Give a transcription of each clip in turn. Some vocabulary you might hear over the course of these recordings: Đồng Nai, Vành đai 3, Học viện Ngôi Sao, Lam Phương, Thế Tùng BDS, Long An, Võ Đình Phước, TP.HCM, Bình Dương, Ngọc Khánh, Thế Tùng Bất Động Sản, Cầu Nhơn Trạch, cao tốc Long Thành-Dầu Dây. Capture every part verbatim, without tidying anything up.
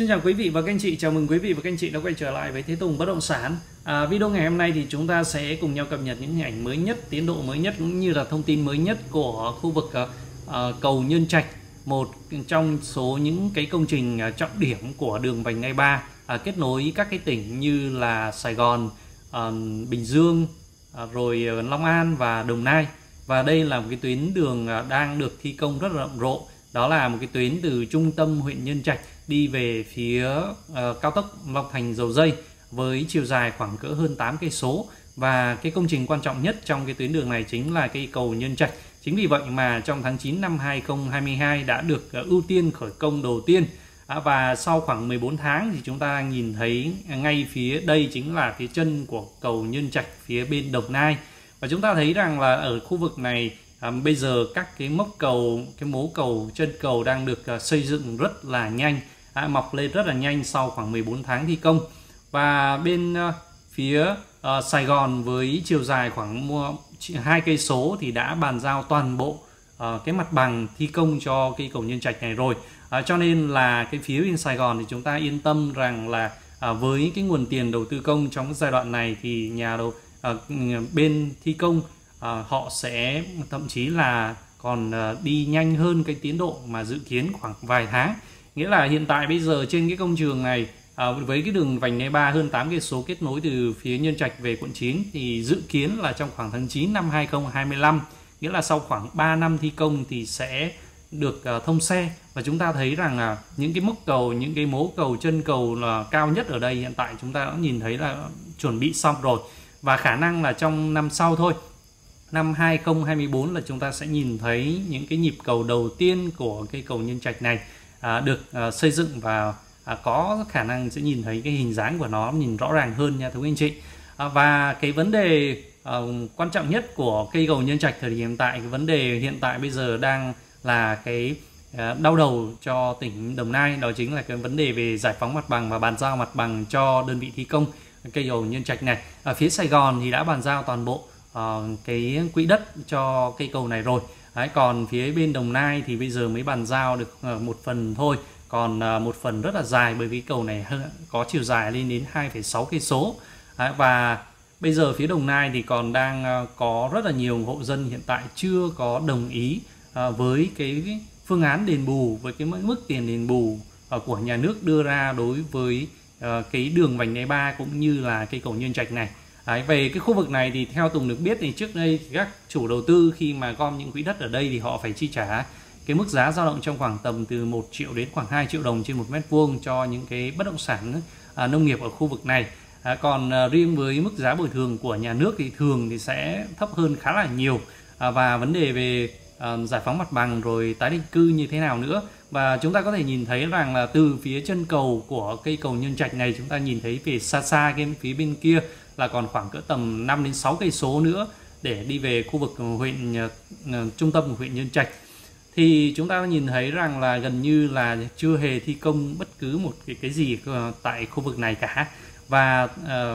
Xin chào quý vị và các anh chị, chào mừng quý vị và các anh chị đã quay trở lại với Thế Tùng Bất Động Sản. à, Video ngày hôm nay thì chúng ta sẽ cùng nhau cập nhật những hình ảnh mới nhất, tiến độ mới nhất cũng như là thông tin mới nhất của khu vực uh, cầu Nhơn Trạch, một trong số những cái công trình uh, trọng điểm của đường vành đai ba uh, kết nối các cái tỉnh như là Sài Gòn, uh, Bình Dương, uh, rồi Long An và Đồng Nai. Và đây là một cái tuyến đường uh, đang được thi công rất là rầm rộ, đó là một cái tuyến từ trung tâm huyện Nhơn Trạch đi về phía uh, cao tốc Long Thành-Dầu Dây với chiều dài khoảng cỡ hơn tám cây số, và cái công trình quan trọng nhất trong cái tuyến đường này chính là cây cầu Nhơn Trạch. Chính vì vậy mà trong tháng chín năm hai không hai hai đã được uh, ưu tiên khởi công đầu tiên, à, và sau khoảng mười bốn tháng thì chúng ta nhìn thấy ngay phía đây chính là phía chân của cầu Nhơn Trạch phía bên Đồng Nai. Và chúng ta thấy rằng là ở khu vực này à, bây giờ các cái mốc cầu, cái mố cầu, chân cầu đang được uh, xây dựng rất là nhanh, À, mọc lên rất là nhanh sau khoảng mười bốn tháng thi công. Và bên uh, phía uh, Sài Gòn với chiều dài khoảng hai cây số thì đã bàn giao toàn bộ uh, cái mặt bằng thi công cho cây cầu Nhơn Trạch này rồi. Uh, cho nên là cái phía bên Sài Gòn thì chúng ta yên tâm rằng là uh, với cái nguồn tiền đầu tư công trong giai đoạn này thì nhà đầu uh, bên thi công uh, họ sẽ thậm chí là còn uh, đi nhanh hơn cái tiến độ mà dự kiến khoảng vài tháng. Nghĩa là hiện tại bây giờ trên cái công trường này à, với cái đường vành đai ba hơn tám cây số kết nối từ phía Nhơn Trạch về quận chín thì dự kiến là trong khoảng tháng chín năm hai không hai lăm, nghĩa là sau khoảng ba năm thi công thì sẽ được à, thông xe. Và chúng ta thấy rằng là những cái mốc cầu, những cái mố cầu, chân cầu là cao nhất ở đây hiện tại chúng ta đã nhìn thấy là chuẩn bị xong rồi, và khả năng là trong năm sau thôi, năm hai không hai tư là chúng ta sẽ nhìn thấy những cái nhịp cầu đầu tiên của cây cầu Nhơn Trạch này À, được à, xây dựng, và à, có khả năng sẽ nhìn thấy cái hình dáng của nó nhìn rõ ràng hơn nha thưa quý anh chị. à, Và cái vấn đề à, quan trọng nhất của cây cầu Nhơn Trạch thời điểm hiện tại, cái vấn đề hiện tại bây giờ đang là cái à, đau đầu cho tỉnh Đồng Nai, đó chính là cái vấn đề về giải phóng mặt bằng và bàn giao mặt bằng cho đơn vị thi công cây cầu Nhơn Trạch này. Ở à, phía Sài Gòn thì đã bàn giao toàn bộ à, cái quỹ đất cho cây cầu này rồi. Đấy, còn phía bên Đồng Nai thì bây giờ mới bàn giao được một phần thôi, còn một phần rất là dài bởi vì cầu này có chiều dài lên đến hai phẩy sáu cây số. Và bây giờ phía Đồng Nai thì còn đang có rất là nhiều hộ dân hiện tại chưa có đồng ý với cái phương án đền bù, với cái mức tiền đền bù của nhà nước đưa ra đối với cái đường vành đai ba cũng như là cây cầu Nhơn Trạch này. Đấy, về cái khu vực này thì theo Tùng được biết thì trước đây các chủ đầu tư khi mà gom những quỹ đất ở đây thì họ phải chi trả cái mức giá dao động trong khoảng tầm từ một triệu đến khoảng hai triệu đồng trên một mét vuông cho những cái bất động sản à, nông nghiệp ở khu vực này. À, còn à, riêng với mức giá bồi thường của nhà nước thì thường thì sẽ thấp hơn khá là nhiều. À, và vấn đề về à, giải phóng mặt bằng rồi tái định cư như thế nào nữa. Và chúng ta có thể nhìn thấy rằng là từ phía chân cầu của cây cầu Nhơn Trạch này chúng ta nhìn thấy về xa xa cái phía bên kia là còn khoảng cỡ tầm năm đến sáu cây số nữa để đi về khu vực huyện trung tâm của huyện Nhơn Trạch. Thì chúng ta nhìn thấy rằng là gần như là chưa hề thi công bất cứ một cái cái gì tại khu vực này cả. Và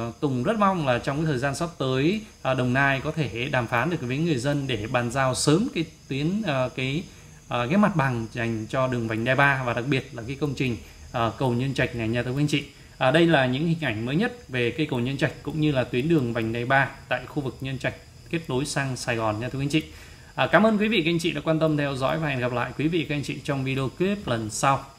uh, Tùng rất mong là trong cái thời gian sắp tới uh, Đồng Nai có thể đàm phán được với người dân để bàn giao sớm cái tuyến uh, cái uh, cái mặt bằng dành cho đường vành đai ba, và đặc biệt là cái công trình uh, cầu Nhơn Trạch này nha thưa quý anh chị. À, đây là những hình ảnh mới nhất về cây cầu Nhơn Trạch cũng như là tuyến đường vành đai ba tại khu vực Nhơn Trạch kết nối sang Sài Gòn nha thưa quý anh chị. À, cảm ơn quý vị các anh chị đã quan tâm theo dõi và hẹn gặp lại quý vị các anh chị trong video clip lần sau.